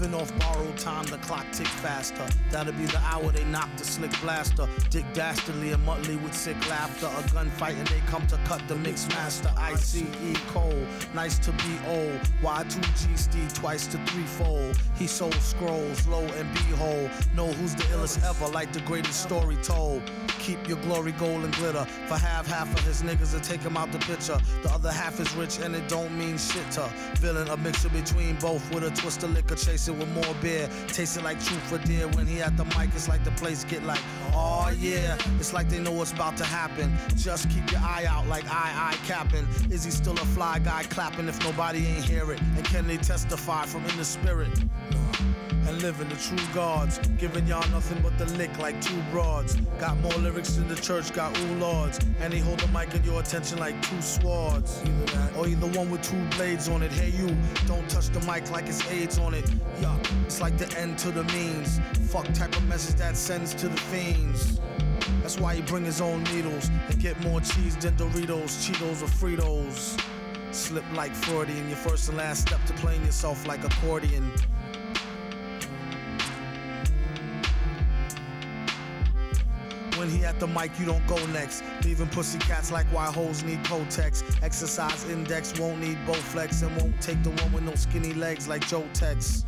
living off borrowed time, the clock tick faster. That'll be the hour they knock the slick blaster. Dick Dastardly and Muttley with sick laughter. A gunfight and they come to cut the mix master. ICE Cole, nice to be old. Y2G Steve, twice to threefold. He sold scrolls, lo and behold. Know who's the illest ever, like the greatest story told. Keep your glory, gold, and glitter. For half of his niggas to take him out the picture. The other half is rich and it don't mean shit to. Villain, a mixture between both with a twist of liquor, chasing with more beer. Tasting like truth for dear. When he at the mic, it's like the place get like, oh yeah. It's like they know what's about to happen. Just keep your eye out like I capping. Is he still a fly guy clapping if nobody ain't hear it? And can they testify from in the spirit? And living the true gods, giving y'all nothing but the lick like two broads. Got more lyrics than the church, got ooh lords. And he hold the mic in your attention like two swords. Either that, or either one with two blades on it. Hey you, don't touch the mic like it's AIDS on it. Yeah, it's like the end to the means. Fuck type of message that sends to the fiends. That's why he bring his own needles and get more cheese than Doritos, Cheetos, or Fritos. Slip like Freudian in your first and last step to playing yourself like accordion. When he at the mic, you don't go next. Leaving pussycats like why hoes need Kotex. Exercise index, won't need Bowflex. And won't take the one with no skinny legs like Joe Tex.